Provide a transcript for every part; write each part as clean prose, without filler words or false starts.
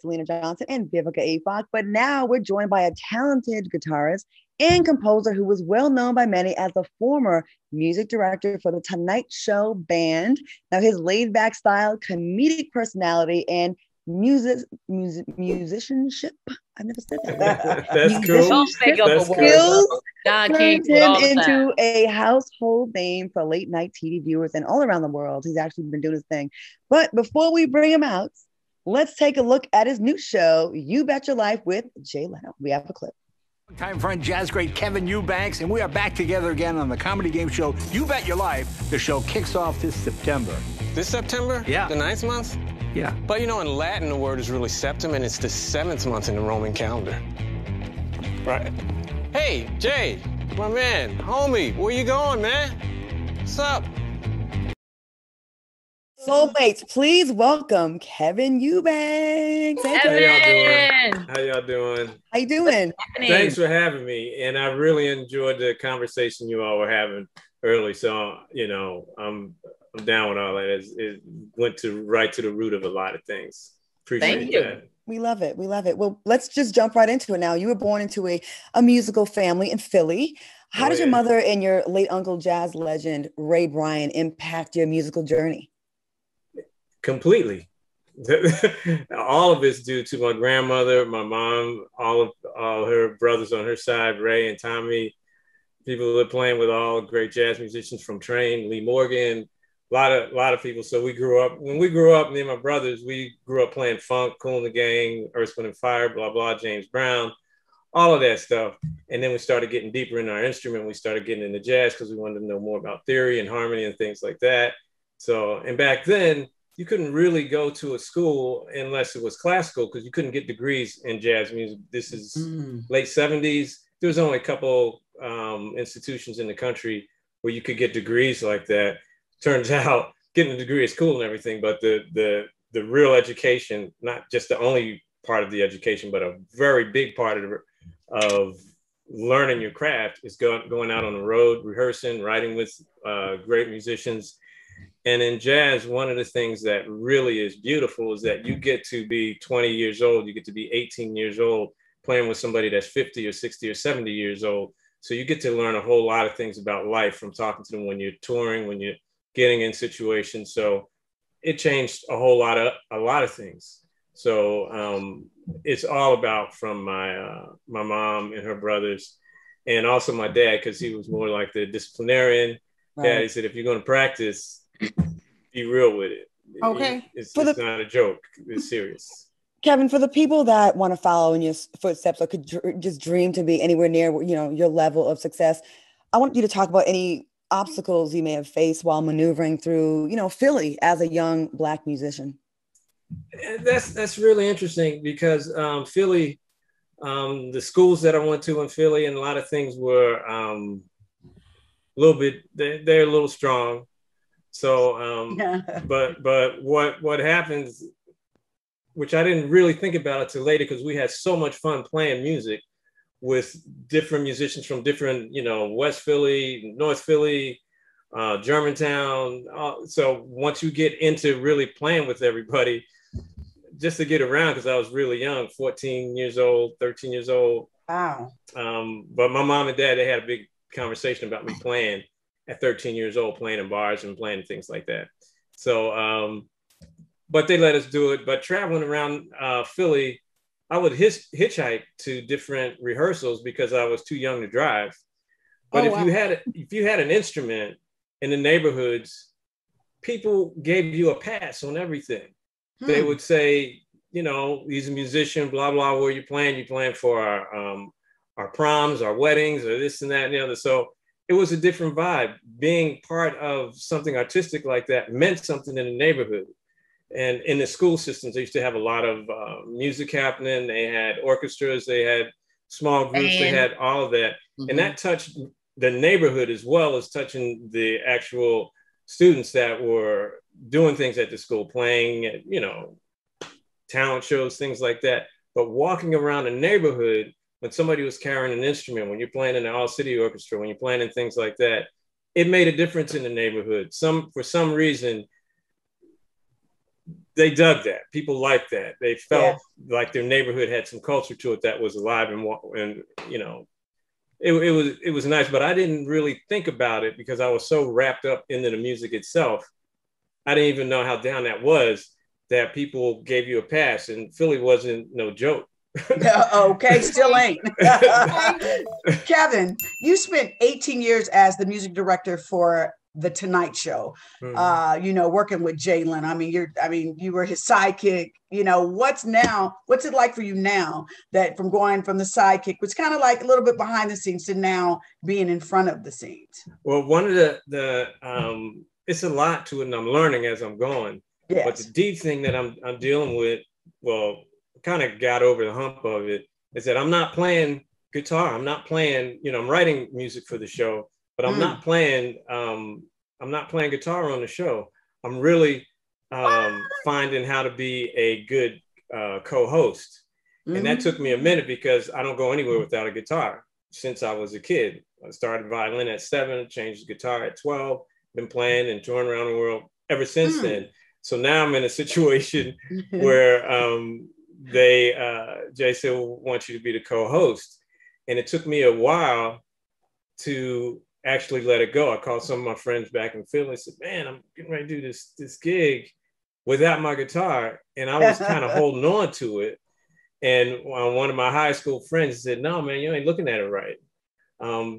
Selena Johnson, and Vivica A. Fox. But now we're joined by a talented guitarist and composer who was well known by many as the former music director for the Tonight Show Band. Now his laid back style, comedic personality, and musicianship. I've never said that. That's cool. Skills turned him into a household name for late night TV viewers and all around the world. He's actually been doing his thing. But before we bring him out, let's take a look at his new show, You Bet Your Life with Jay Leno. We have a clip. Time friend, jazz great Kevin Eubanks, and we are back together again on the comedy game show, You Bet Your Life. The show kicks off this September. This September? Yeah. The 9th month? Yeah. But you know, in Latin, the word is really septum, and it's the 7th month in the Roman calendar. Right. Hey, Jay, my man, homie, where you going, man? What's up? Soulmates, please welcome Kevin Eubanks. Hey, Kevin. How y'all doing? How you doing? Thanks for having me. And I really enjoyed the conversation you all were having early. So, you know, I'm down with all that. It went right to the root of a lot of things. Appreciate that. Thank you. We love it. We love it. Well, let's just jump right into it now. You were born into a musical family in Philly. How did your mother and your late uncle, jazz legend Ray Bryant, impact your musical journey? Completely. All of it's due to my grandmother, my mom, all her brothers on her side, Ray and Tommy, people that are playing with all great jazz musicians from Train, Lee Morgan, a lot of people. So we grew up, me and my brothers, we grew up playing funk, Kool and the Gang, Earth, Wind and Fire, blah, blah, James Brown, all of that stuff. And then we started getting deeper in our instrument. We started getting into jazz because we wanted to know more about theory and harmony and things like that. So, and back then, you couldn't really go to a school unless it was classical because you couldn't get degrees in jazz music. This is late 70s. There was only a couple institutions in the country where you could get degrees like that. Turns out getting a degree is cool and everything, but the real education, not just the only part of the education, but a very big part of learning your craft is going out on the road, rehearsing, writing with great musicians. And in jazz, one of the things that really is beautiful is that you get to be 20 years old, you get to be 18 years old, playing with somebody that's 50 or 60 or 70 years old. So you get to learn a whole lot of things about life from talking to them when you're touring, when you're getting in situations. So it changed a lot of things. So it's all about from my mom and her brothers, and also my dad, because he was more like the disciplinarian. Right. Yeah, he said, if you're going to practice, be real with it. Okay. It's not a joke. It's serious. Kevin, for the people that want to follow in your footsteps or could just dream to be anywhere near, you know, your level of success, I want you to talk about any obstacles you may have faced while maneuvering through, you know, Philly as a young Black musician. That's really interesting because Philly, the schools that I went to in Philly and a lot of things were... they're a little strong. So, but what happens, which I didn't really think about it till later, because we had so much fun playing music with different musicians from different, you know, West Philly, North Philly, Germantown. So once you get into really playing with everybody, just to get around, because I was really young, 14 years old, 13 years old. Wow. But my mom and dad, they had a big conversation about me playing at 13 years old, playing in bars and playing things like that. So, but they let us do it. But traveling around Philly, I would hitchhike to different rehearsals because I was too young to drive. But if you had an instrument in the neighborhoods, people gave you a pass on everything. They would say, you know, he's a musician, blah, blah, where you playing for our proms, our weddings, or this and that and the other. So it was a different vibe. Being part of something artistic like that meant something in the neighborhood. And in the school systems, they used to have a lot of music happening. They had orchestras, they had small groups, they had all of that. Mm-hmm. And that touched the neighborhood as well as touching the actual students that were doing things at the school, playing, you know, talent shows, things like that. But walking around the neighborhood, when somebody was carrying an instrument, when you're playing in the all-city orchestra, when you're playing in things like that, it made a difference in the neighborhood. For some reason, they dug that. People liked that. They felt like their neighborhood had some culture to it that was alive and you know, it was nice. But I didn't really think about it because I was so wrapped up into the music itself. I didn't even know how down that was that people gave you a pass, and Philly wasn't no joke. Okay, still ain't. Kevin, you spent 18 years as the music director for The Tonight Show, you know, working with Jay Leno. I mean, you were his sidekick. You know, what's it like for you now that from going from the sidekick, which kind of like a little bit behind the scenes, to now being in front of the scenes? Well, one of the it's a lot to it, and I'm learning as I'm going. Yes. But the deep thing that I'm dealing with, well, kind of got over the hump of it, is that I'm not playing guitar. I'm not playing, you know, I'm writing music for the show, but I'm not playing. I'm not playing guitar on the show. I'm really finding how to be a good co-host, and that took me a minute because I don't go anywhere without a guitar. Since I was a kid, I started violin at 7, changed the guitar at 12. Been playing and touring around the world ever since then. So now I'm in a situation where Jay said, "We want you to be the co-host," and it took me a while to actually let it go. I called some of my friends back in Philly and said, "Man, I'm getting ready to do this gig without my guitar." And I was kind of holding on to it. And one of my high school friends said, "No, man, you ain't looking at it right.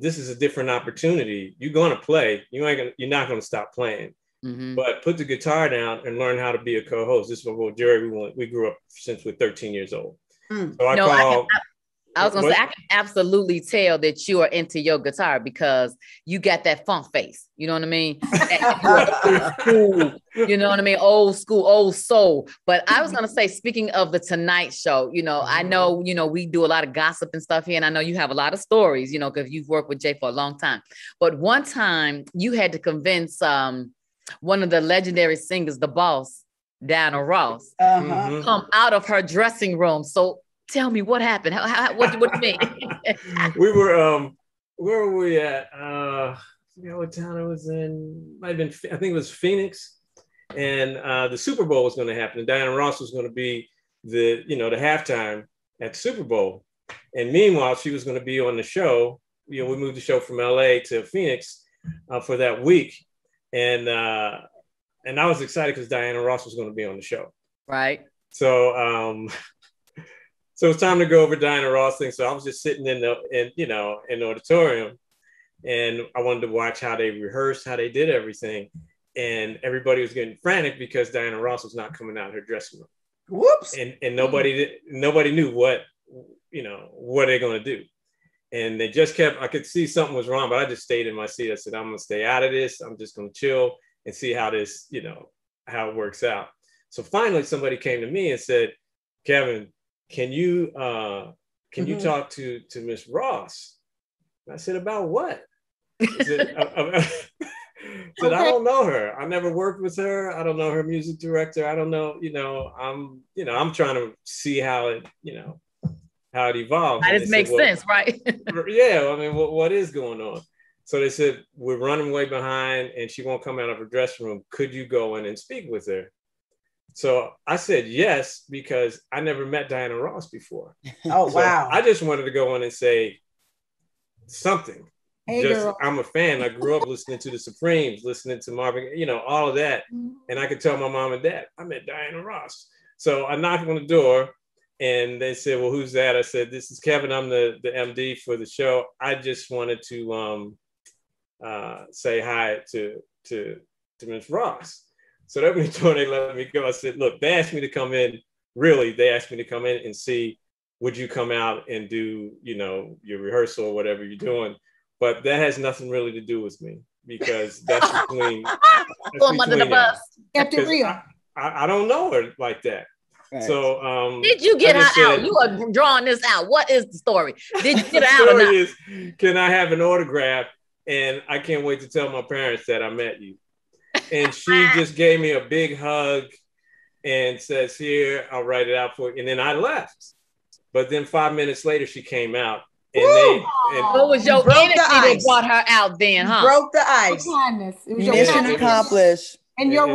This is a different opportunity. You're going to play. You're not going to stop playing, but put the guitar down and learn how to be a co-host." This is what Jerry, we grew up since we're 13 years old. So I was going to say, I can absolutely tell that you are into your guitar because you got that funk face. You know what I mean? You know what I mean? Old school, old soul. But I was going to say, speaking of The Tonight Show, you know, I know, you know, we do a lot of gossip and stuff here. And I know you have a lot of stories, you know, because you've worked with Jay for a long time. But one time you had to convince one of the legendary singers, the boss, Diana Ross, come out of her dressing room. So tell me what happened. What do you mean? We were, where were we at? I forgot what town I was in. Might have been, I think it was Phoenix. And the Super Bowl was going to happen. And Diana Ross was going to be the halftime at the Super Bowl. And meanwhile, she was going to be on the show. You know, we moved the show from LA to Phoenix for that week. And I was excited because Diana Ross was going to be on the show. Right. So, so it's time to go over Diana Ross thing. So I was just sitting in the auditorium, and I wanted to watch how they rehearsed, how they did everything. And everybody was getting frantic because Diana Ross was not coming out of her dressing room. Whoops. And nobody knew what they're going to do. And they just I could see something was wrong, but I just stayed in my seat. I said, I'm going to stay out of this. I'm just going to chill and see how this, you know, how it works out. So finally somebody came to me and said, "Kevin, can you talk to Miss Ross?" And I said, "About what?" I said, I don't know her. I never worked with her. I don't know her music director. I don't know, you know, I'm trying to see how it evolves. That makes sense, right? Yeah. I mean, what is going on? So they said, "We're running way behind and she won't come out of her dressing room. Could you go in and speak with her?" So I said yes, because I never met Diana Ross before. Oh, so wow. I just wanted to go in and say something. Hey, girl. I'm a fan. I grew up listening to the Supremes, listening to Marvin, you know, all of that. And I could tell my mom and dad, I met Diana Ross. So I knocked on the door and they said, "Well, who's that?" I said, "This is Kevin. I'm the MD for the show. I just wanted to say hi to Ms. Ross." So that was when they let me go. I said, "Look, they asked me to come in. Really, they asked me to come in and see, would you come out and do, you know, your rehearsal or whatever you're doing? But that has nothing really to do with me because that's between." That's under the bus. I don't know her like that. Right. So did you get her out? You are drawing this out. What is the story? Did you get her out? The story is, can I have an autograph? And I can't wait to tell my parents that I met you. And she just gave me a big hug and says, "Here, I'll write it out for you." And then I left. But then 5 minutes later, she came out. And what was your energy that brought her out then, huh? Broke the ice. It was your mission accomplished. And your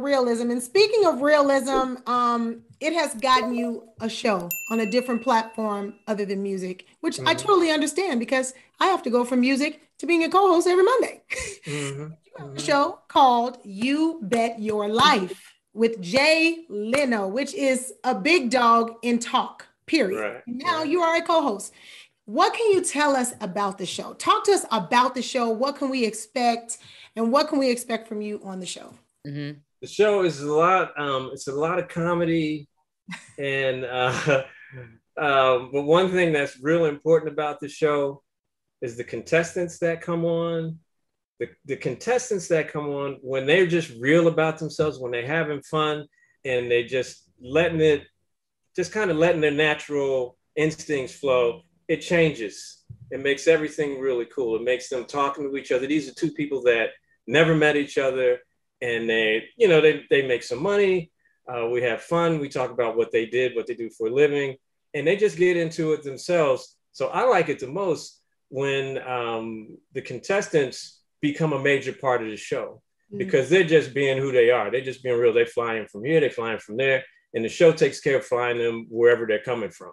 realism. And speaking of realism, it has gotten you a show on a different platform other than music, which I totally understand, because I have to go from music to being a co-host every Monday. You have a show called You Bet Your Life with Jay Leno, which is a big dog in talk, period. Right. Now you are a co-host. What can you tell us about the show? Talk to us about the show. What can we expect? And what can we expect from you on the show? The show is a lot. It's a lot of comedy, and but one thing that's real important about the show is the contestants that come on. The contestants that come on, when they're just real about themselves, when they're having fun, and they just letting it, just kind of letting their natural instincts flow, it changes. It makes everything really cool. It makes them talking to each other. These are two people that never met each other, and they, you know, they make some money. We have fun. We talk about what they did, what they do for a living, and they just get into it themselves. So I like it the most when the contestants become a major part of the show, because they're just being who they are. They're just being real. They fly in from here, they fly in from there, and the show takes care of flying them wherever they're coming from.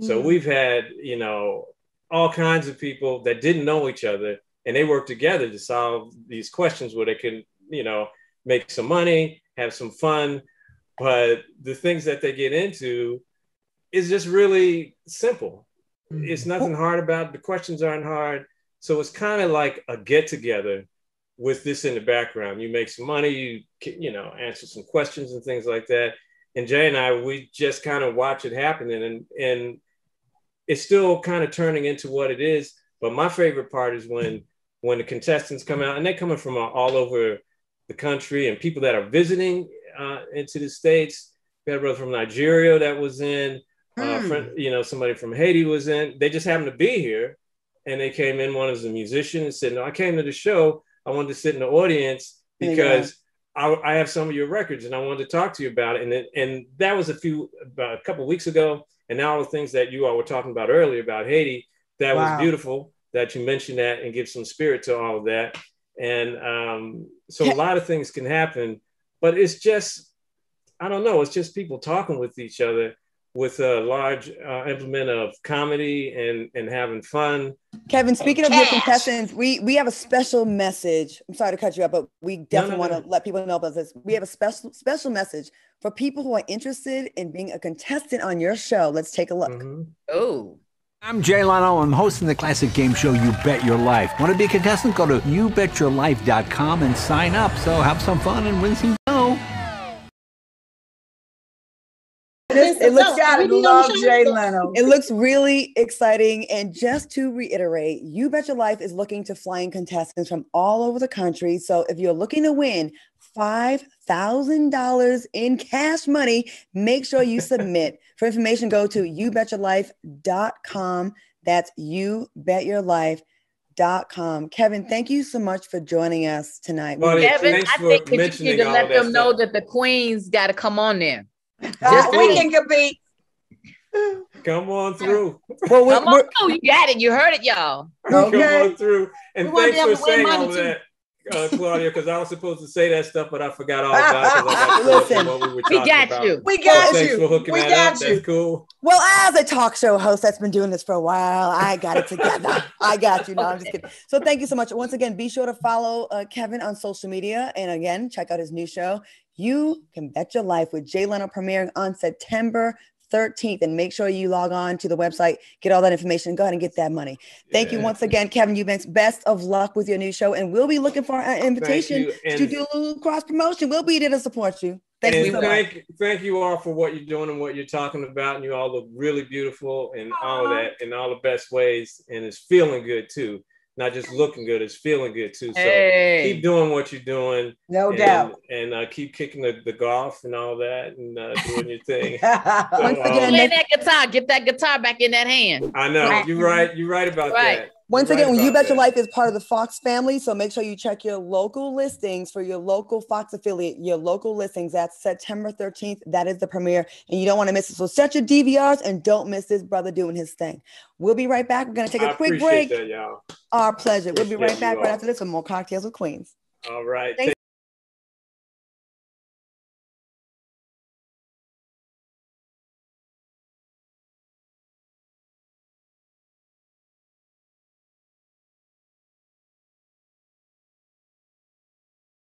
So we've had, you know, all kinds of people that didn't know each other, and they work together to solve these questions where they can, you know, make some money, have some fun. But the things that they get into is just really simple. It's nothing hard about it. The questions aren't hard. So it's kind of like a get together with this in the background. You make some money, you know, answer some questions and things like that. And Jay and I, we just kind of watch it happening, and it's still kind of turning into what it is. But my favorite part is when the contestants come out, and they're coming from all over the country, and people that are visiting into the States. We had a brother from Nigeria that was in, you know, somebody from Haiti was in. They just happened to be here, and they came in. One was a musician and said, "No, I came to the show. I wanted to sit in the audience because I have some of your records, and I wanted to talk to you about it." And that was about a couple of weeks ago. And now all the things that you all were talking about earlier about Haiti, that was beautiful that you mentioned that and give some spirit to all of that. And so a lot of things can happen, but it's just, I don't know, it's just people talking with each other with a large implement of comedy and having fun. Kevin, speaking of your contestants, we have a special message. I'm sorry to cut you up, but we definitely want to let people know about this. We have a special message for people who are interested in being a contestant on your show. Let's take a look. Oh. I'm Jay Leno. I'm hosting the classic game show, You Bet Your Life. Want to be a contestant? Go to YouBetYourLife.com and sign up. So have some fun and win some dough. It looks I love Jay Leno. It looks really exciting. And just to reiterate, You Bet Your Life is looking to fly in contestants from all over the country. So if you're looking to win $5,000 in cash money, make sure you submit. For information, go to YouBetYourLife.com. That's YouBetYourLife.com. Kevin, thank you so much for joining us tonight. Well, Kevin, I think you need to let them know that the Queens got to come on there. We can compete. Come on through. Well, come on through. You got it. You heard it, y'all. Okay. Come on through. And thanks for saying all that, Claudia, because I was supposed to say that stuff, but I forgot all about it. Listen, we got you. Thanks for hooking that up. That's cool. Well, as a talk show host that's been doing this for a while, I got it together. I got you. No, I'm just kidding. So thank you so much. Once again, be sure to follow Kevin on social media. And again, check out his new show, You Can Bet Your Life with Jay Leno, premiering on September 13th. And make sure you log on to the website, get all that information, go ahead and get that money. Thank you once again, Kevin Eubanks. Best of luck with your new show. And we'll be looking for an invitation to do a little cross promotion. We'll be there to support you. Thank you all for what you're doing and what you're talking about. And you all look really beautiful and all of that in all the best ways. And it's feeling good too. Not just looking good, it's feeling good too. So keep doing what you're doing. No doubt. And keep kicking the golf and all that and doing your thing. So, play that guitar. Get that guitar back in that hand. I know. You're right. You're right about that. Once again, You Bet Your Life is part of the Fox family. So make sure you check your local listings for your local Fox affiliate, your local listings. That's September 13th. That is the premiere. And you don't want to miss it. So set your DVRs and don't miss this brother doing his thing. We'll be right back. We're going to take a quick break. Our pleasure. We'll be right back right after this with more Cocktails with Queens. All right. Thanks.